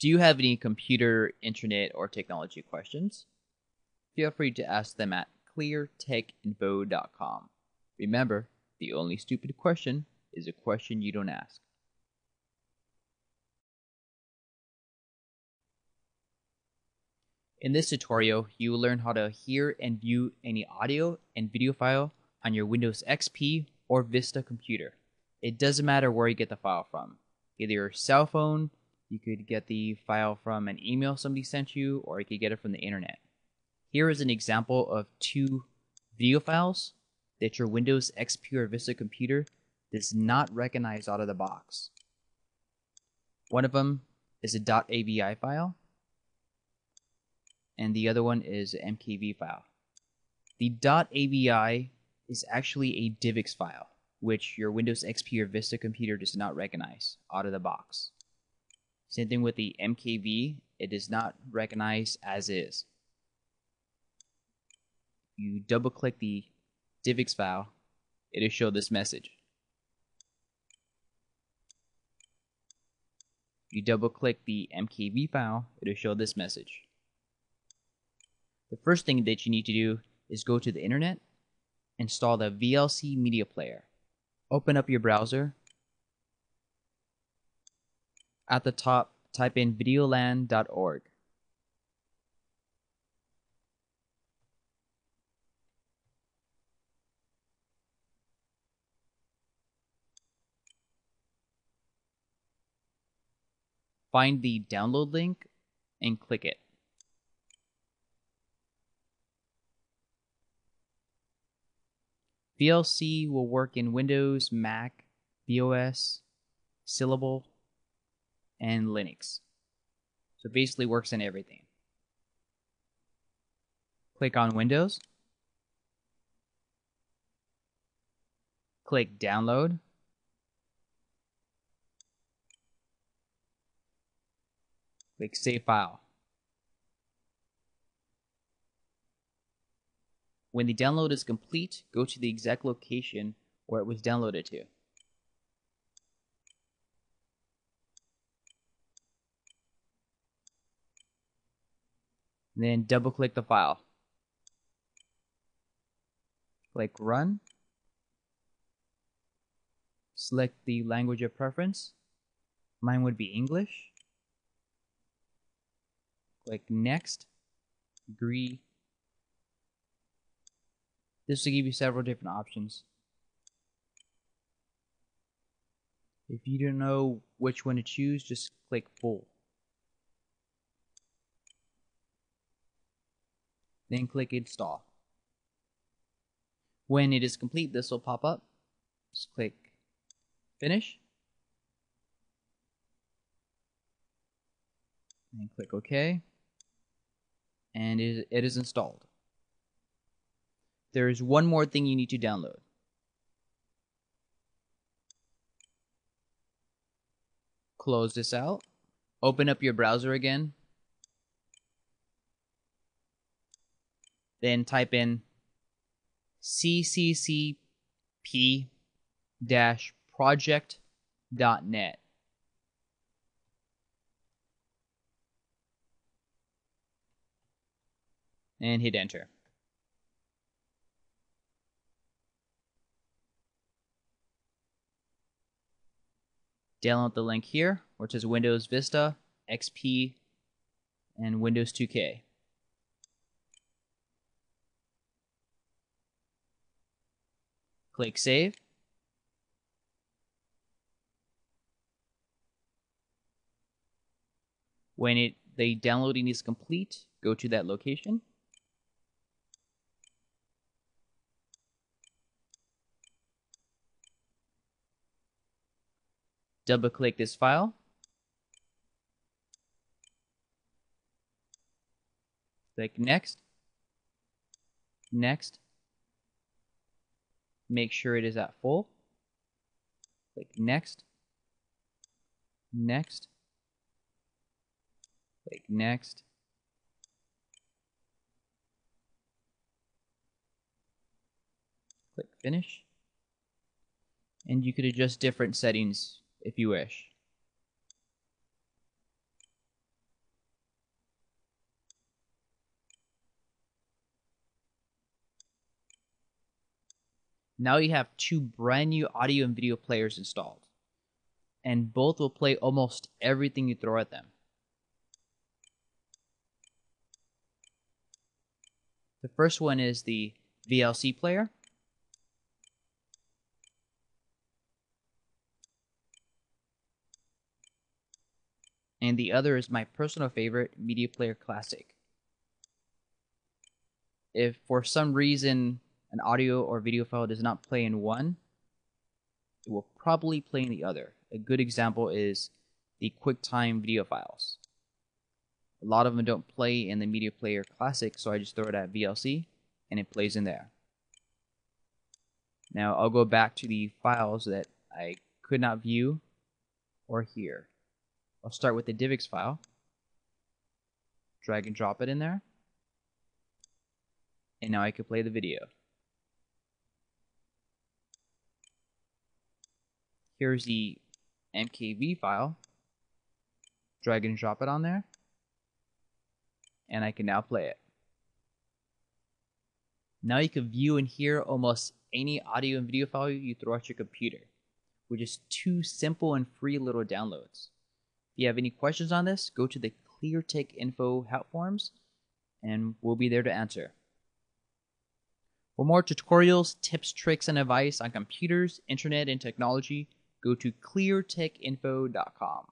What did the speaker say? Do you have any computer, internet, or technology questions? Feel free to ask them at cleartechinfo.com. Remember, the only stupid question is a question you don't ask. In this tutorial, you will learn how to hear and view any audio and video file on your Windows XP or Vista computer. It doesn't matter where you get the file from. Either your cell phone, you could get the file from an email somebody sent you, or you could get it from the internet. Here is an example of two video files that your Windows XP or Vista computer does not recognize out of the box. One of them is a .avi file, and the other one is an MKV file. The .avi is actually a DivX file, which your Windows XP or Vista computer does not recognize out of the box. Same thing with the MKV, it does not recognize as is. You double click the DivX file, it'll show this message. You double click the MKV file, it'll show this message. The first thing that you need to do is go to the internet, install the VLC media player. Open up your browser. At the top, type in videoland.org. Find the download link and click it. VLC will work in Windows, Mac, VOS, Syllable, and Linux. So it basically works in everything. Click on Windows. Click Download. Click Save File. When the download is complete, go to the exact location where it was downloaded to. Then double-click the file. Click Run. Select the language of preference. Mine would be English. Click Next. Agree. This will give you several different options. If you don't know which one to choose, just click Full. Then click Install. When it is complete, this will pop up. Just click Finish. And click OK. And it is installed. There is one more thing you need to download. Close this out. Open up your browser again. Then type in cccp-project.net. And hit enter. Download the link here, which is Windows Vista, XP, and Windows 2K. Click Save. When the downloading is complete, go to that location. Double-click this file. Click Next. Next. Make sure it is at full. Click Next. Next. Click Next. Click Finish. And you could adjust different settings if you wish. Now you have two brand new audio and video players installed, and both will play almost everything you throw at them. The first one is the VLC player. And the other is my personal favorite, Media Player Classic. If for some reason an audio or video file does not play in one, it will probably play in the other. A good example is the QuickTime video files. A lot of them don't play in the Media Player Classic, so I just throw it at VLC and it plays in there. Now I'll go back to the files that I could not view or hear. I'll start with the DivX file, drag and drop it in there, and now I can play the video. Here's the MKV file, drag and drop it on there, and I can now play it. Now you can view and hear almost any audio and video file you throw at your computer, with just two simple and free little downloads. If you have any questions on this, go to the ClearTech Info help forums and we'll be there to answer. For more tutorials, tips, tricks, and advice on computers, internet, and technology, go to cleartechinfo.com.